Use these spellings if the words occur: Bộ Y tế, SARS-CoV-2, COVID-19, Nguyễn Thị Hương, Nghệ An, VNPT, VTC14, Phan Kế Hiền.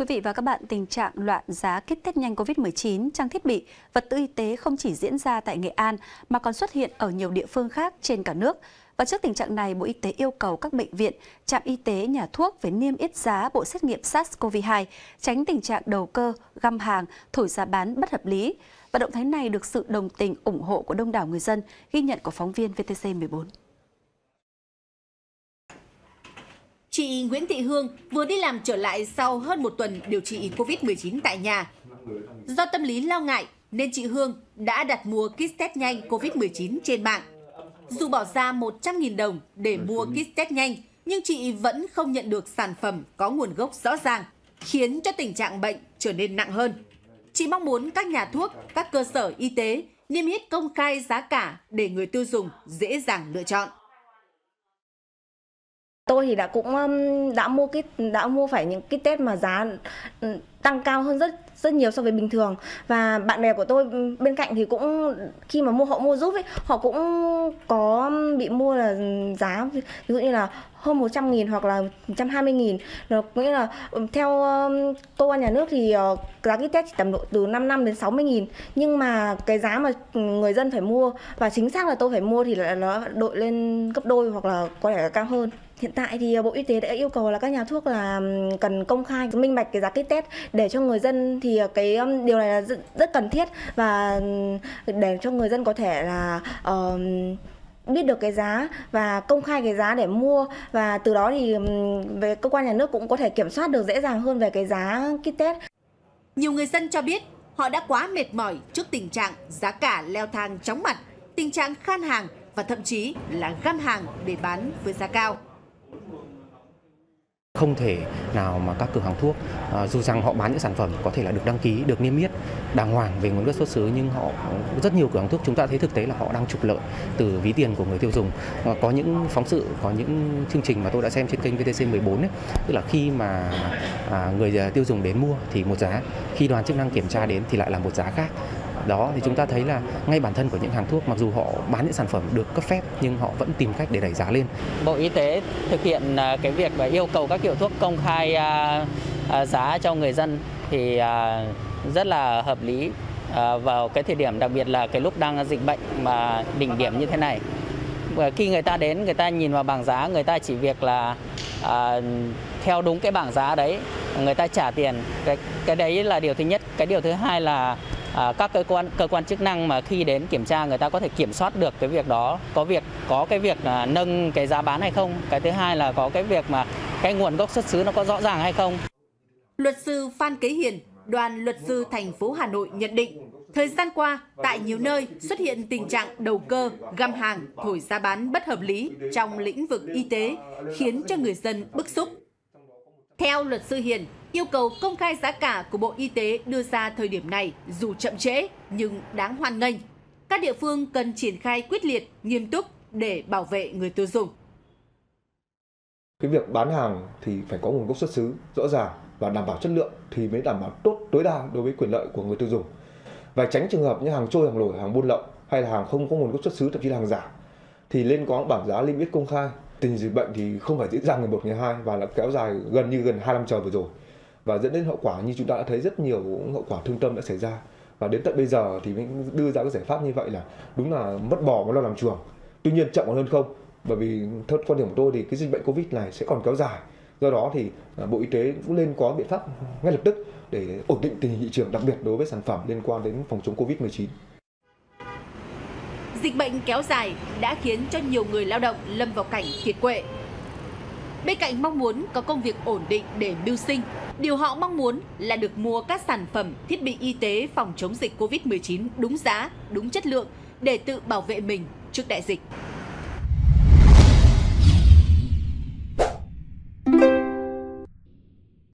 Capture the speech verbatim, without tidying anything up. quý vị và các bạn, tình trạng loạn giá kit test nhanh Covid mười chín, trang thiết bị, vật tư y tế không chỉ diễn ra tại Nghệ An mà còn xuất hiện ở nhiều địa phương khác trên cả nước. Và trước tình trạng này, Bộ Y tế yêu cầu các bệnh viện, trạm y tế, nhà thuốc phải niêm yết giá bộ xét nghiệm SARS-CoV hai, tránh tình trạng đầu cơ, găm hàng, thổi giá bán bất hợp lý. Và động thái này được sự đồng tình, ủng hộ của đông đảo người dân, ghi nhận của phóng viên VTC mười bốn. Chị Nguyễn Thị Hương vừa đi làm trở lại sau hơn một tuần điều trị Covid mười chín tại nhà. Do tâm lý lo ngại nên chị Hương đã đặt mua kit test nhanh Covid mười chín trên mạng. Dù bỏ ra một trăm nghìn đồng để mua kit test nhanh, nhưng chị vẫn không nhận được sản phẩm có nguồn gốc rõ ràng, khiến cho tình trạng bệnh trở nên nặng hơn. Chị mong muốn các nhà thuốc, các cơ sở y tế niêm yết công khai giá cả để người tiêu dùng dễ dàng lựa chọn. Tôi thì đã cũng đã mua kit đã mua phải những kit test mà giá tăng cao hơn rất rất nhiều so với bình thường, và bạn bè của tôi bên cạnh thì cũng khi mà mua họ mua giúp ấy, họ cũng có bị mua là giá ví dụ như là hơn một trăm nghìn hoặc là một trăm hai mươi nghìn, nghĩa là theo cơ quan nhà nước thì giá kit test chỉ tầm độ từ năm mươi lăm đến sáu mươi nghìn, nhưng mà cái giá mà người dân phải mua và chính xác là tôi phải mua thì là nó đội lên gấp đôi hoặc là có lẽ là cao hơn. Hiện tại thì Bộ Y tế đã yêu cầu là các nhà thuốc là cần công khai, minh bạch cái giá kit test để cho người dân, thì cái điều này là rất, rất cần thiết, và để cho người dân có thể là uh, biết được cái giá và công khai cái giá để mua, và từ đó thì về cơ quan nhà nước cũng có thể kiểm soát được dễ dàng hơn về cái giá kit test. Nhiều người dân cho biết họ đã quá mệt mỏi trước tình trạng giá cả leo thang chóng mặt, tình trạng khan hàng và thậm chí là găm hàng để bán với giá cao. Không thể nào mà các cửa hàng thuốc, à, dù rằng họ bán những sản phẩm có thể là được đăng ký, được niêm yết đàng hoàng về nguồn gốc xuất xứ, nhưng họ rất nhiều cửa hàng thuốc chúng ta thấy thực tế là họ đang trục lợi từ ví tiền của người tiêu dùng. À, có những phóng sự, có những chương trình mà tôi đã xem trên kênh VTC mười bốn, ấy, tức là khi mà à, người tiêu dùng đến mua thì một giá, khi đoàn chức năng kiểm tra đến thì lại là một giá khác. Đó thì chúng ta thấy là ngay bản thân của những hàng thuốc, mặc dù họ bán những sản phẩm được cấp phép nhưng họ vẫn tìm cách để đẩy giá lên. Bộ Y tế thực hiện cái việc và yêu cầu các hiệu thuốc công khai giá cho người dân thì rất là hợp lý vào cái thời điểm, đặc biệt là cái lúc đang dịch bệnh mà đỉnh điểm như thế này. Khi người ta đến, người ta nhìn vào bảng giá, người ta chỉ việc là theo đúng cái bảng giá đấy, người ta trả tiền. Cái, cái đấy là điều thứ nhất. Cái điều thứ hai là À, các cơ quan cơ quan chức năng mà khi đến kiểm tra, người ta có thể kiểm soát được cái việc đó, có việc có cái việc à, nâng cái giá bán hay không. Cái thứ hai là có cái việc mà cái nguồn gốc xuất xứ nó có rõ ràng hay không. Luật sư Phan Kế Hiền, đoàn luật sư thành phố Hà Nội nhận định, thời gian qua tại nhiều nơi xuất hiện tình trạng đầu cơ, găm hàng, thổi giá bán bất hợp lý trong lĩnh vực y tế, khiến cho người dân bức xúc. Theo luật sư Hiền, yêu cầu công khai giá cả của Bộ Y tế đưa ra thời điểm này dù chậm trễ nhưng đáng hoan nghênh. Các địa phương cần triển khai quyết liệt, nghiêm túc để bảo vệ người tiêu dùng. Cái việc bán hàng thì phải có nguồn gốc xuất xứ rõ ràng và đảm bảo chất lượng thì mới đảm bảo tốt tối đa đối với quyền lợi của người tiêu dùng. Và tránh trường hợp như hàng trôi, hàng lổi, hàng buôn lậu hay là hàng không có nguồn gốc xuất xứ, thậm chí là hàng giả thì lên có bảng giá niêm yết công khai. Tình dịch bệnh thì không phải diễn ra ngày một ngày hai và là kéo dài gần như gần hai năm trời vừa rồi, và dẫn đến hậu quả như chúng ta đã thấy rất nhiều hậu quả thương tâm đã xảy ra, và đến tận bây giờ thì mình đưa ra các giải pháp như vậy là đúng là mất bò mà lo làm chuồng. Tuy nhiên chậm còn hơn không, bởi vì theo quan điểm của tôi thì cái dịch bệnh Covid này sẽ còn kéo dài, do đó thì Bộ Y tế cũng nên có biện pháp ngay lập tức để ổn định tình hình thị trường, đặc biệt đối với sản phẩm liên quan đến phòng chống Covid mười chín. Dịch bệnh kéo dài đã khiến cho nhiều người lao động lâm vào cảnh kiệt quệ. Bên cạnh mong muốn có công việc ổn định để mưu sinh, điều họ mong muốn là được mua các sản phẩm, thiết bị y tế phòng chống dịch Covid mười chín đúng giá, đúng chất lượng để tự bảo vệ mình trước đại dịch.